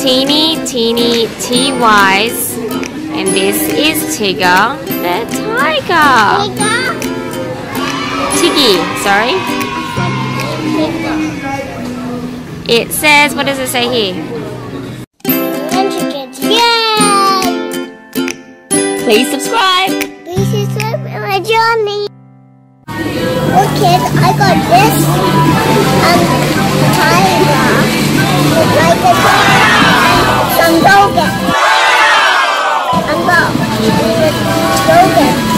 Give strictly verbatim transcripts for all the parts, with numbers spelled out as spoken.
Teenie Teeny Tys, and this is Tiggy the Tiger. Tiggy, sorry. It says, what does it say here? Adventure Kids, yay! Please subscribe. Please subscribe to my journey. Oh kids, I got this um, tiger with like a and some dogan. And dog. With dogan.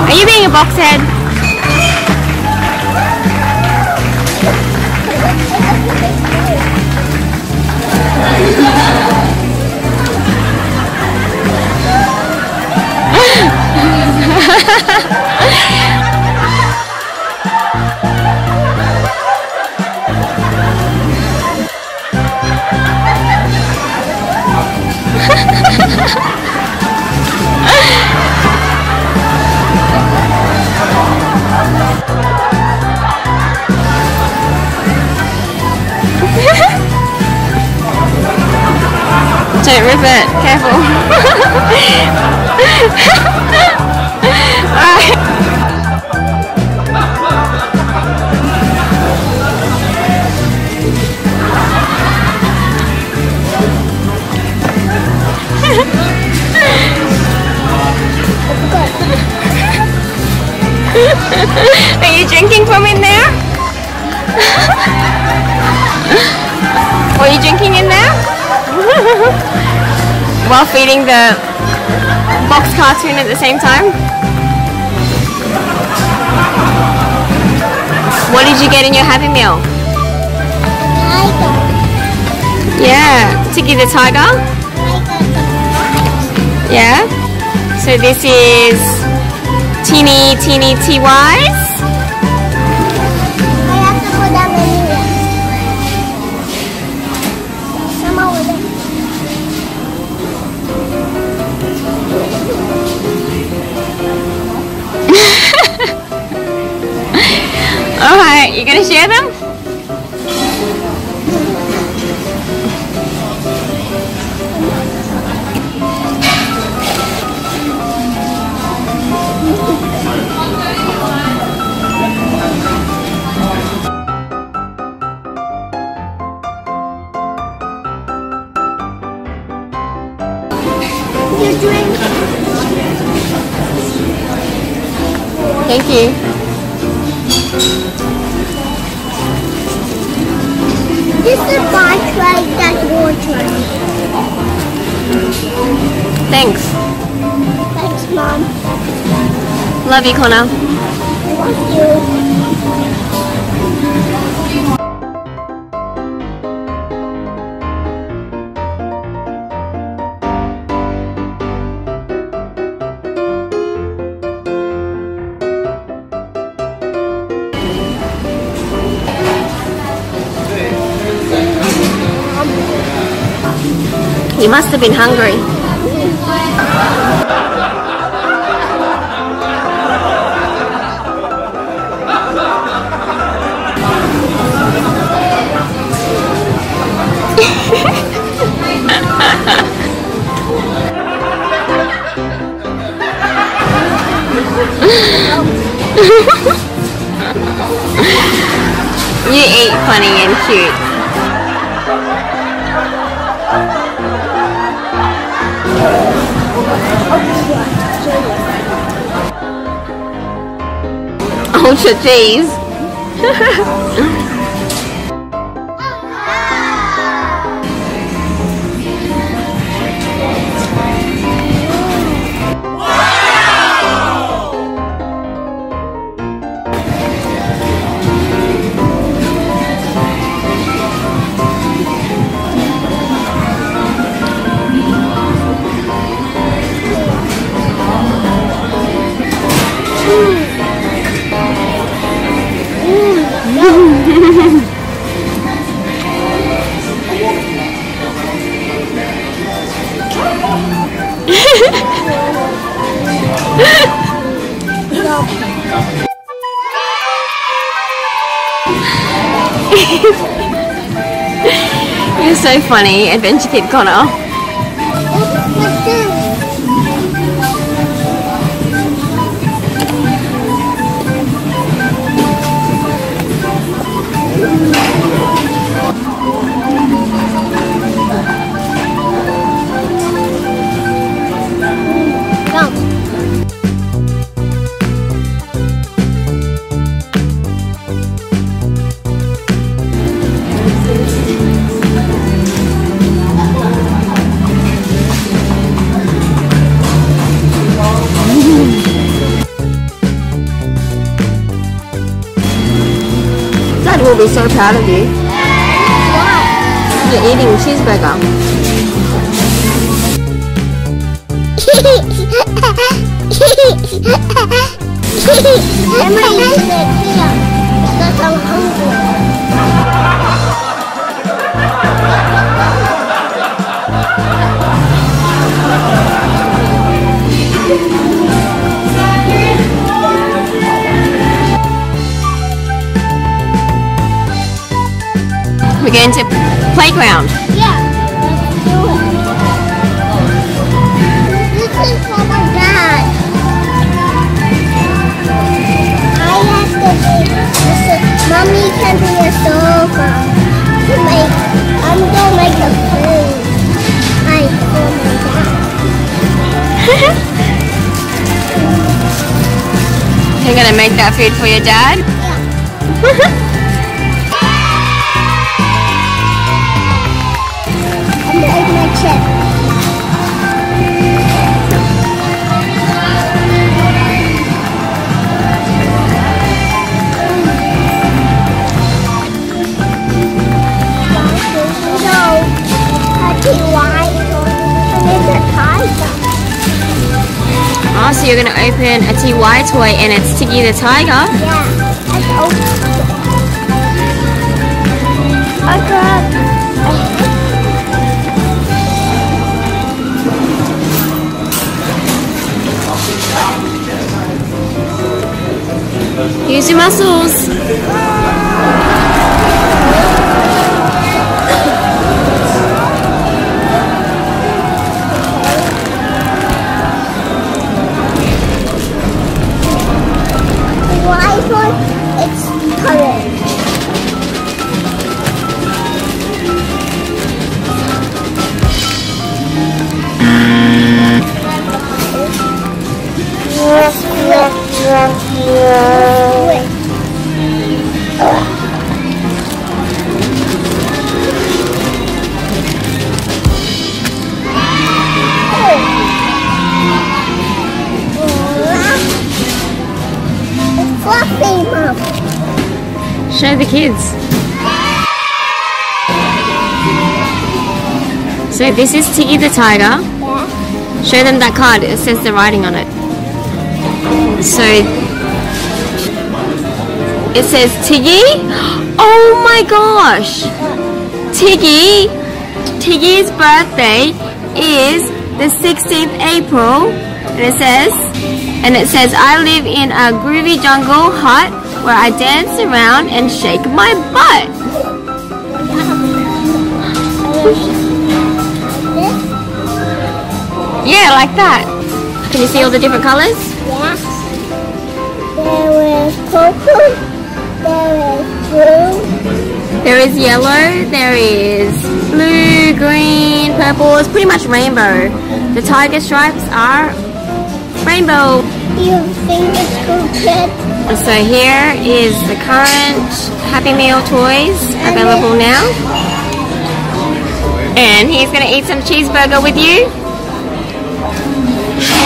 Are you being a box head? Don't rip it, careful. Alright. Are you drinking from in there? What are you drinking in there? While feeding the box cartoon at the same time. What did you get in your Happy Meal? Tiger. Yeah, Tiggy the Tiger. Yeah. So this is Teenie Teeny Tys. Alright, you gonna share them? You're doing it. Thank you. This is my tray, that's your tray. Thanks. Thanks, Mom. Love you, Connor. You must have been hungry. You eat funny and cute. Ultra cheese. You're so funny, Adventure Kid Connor. Will be so proud of you. Wow. You're eating a cheeseburger. Emma eats it here because I'm hungry. We're going to playground. Yeah. Let's do it. This is for my dad. I have to be so mommy can be a sofa. To make I'm gonna make a food. I for my dad. You're gonna make that food for your dad? Yeah. Oh, so you're going to open a T Y toy and it's Tiggy the Tiger? Yeah. Let's open it. I got... Use your muscles. Show the kids. So this is Tiggy the Tiger. Yeah. Show them that card. It says the writing on it. So it says Tiggy. Oh my gosh! Tiggy. Tiggy's birthday is the sixteenth of April, and it says, and it says, I live in a groovy jungle hut where I dance around and shake my butt. Yeah, like that. Can you see all the different colors? Yeah. There is purple, there is blue. There is yellow, there is blue, green, purple. It's pretty much rainbow. The tiger stripes are rainbow. You think it's cool, kid? So here is the current Happy Meal toys available now. And he's going to eat some cheeseburger with you. Tigers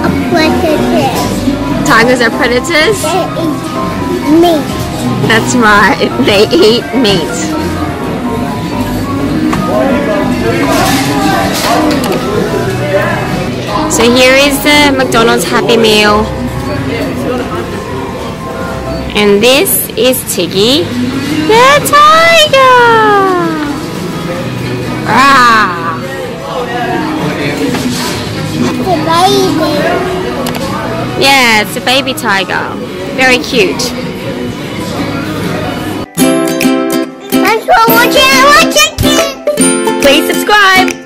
are predators. Tigers are predators? They eat meat. That's right, they eat meat. So here is the McDonald's Happy Meal, and this is Tiggy the Tiger. Ah. That's a baby. Yeah, it's a baby tiger. Very cute. Thanks for watching. Please subscribe.